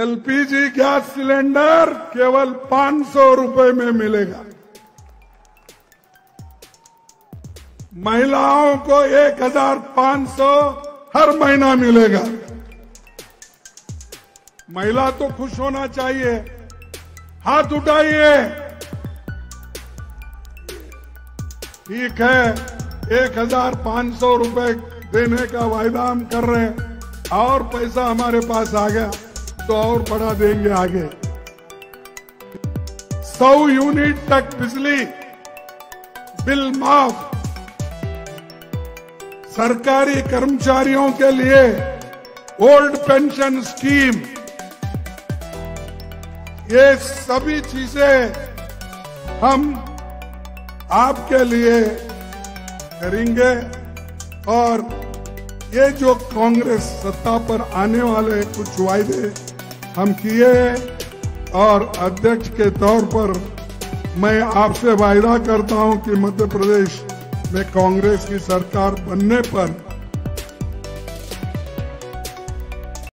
LPG gas cylinder केवल 500 रुपए में मिलेगा। महिलाओं को 1500 हर महीना मिलेगा। महिला तो खुश होना चाहिए, हाथ उठाइए। ठीक है, 1500 रुपए देने का वायदा हम कर रहे हैं, और पैसा हमारे पास आ गया तो और बढ़ा देंगे आगे। 100 यूनिट तक बिजली बिल माफ। सरकारी कर्मचारियों के लिए ओल्ड पेंशन स्कीम। ये सभी चीजें हम आपके लिए करेंगे। और ये जो कांग्रेस सत्ता पर आने वाले कुछ वायदे हम किए, और अध्यक्ष के तौर पर मैं आपसे वायदा करता हूं कि मध्य प्रदेश में कांग्रेस की सरकार बनने पर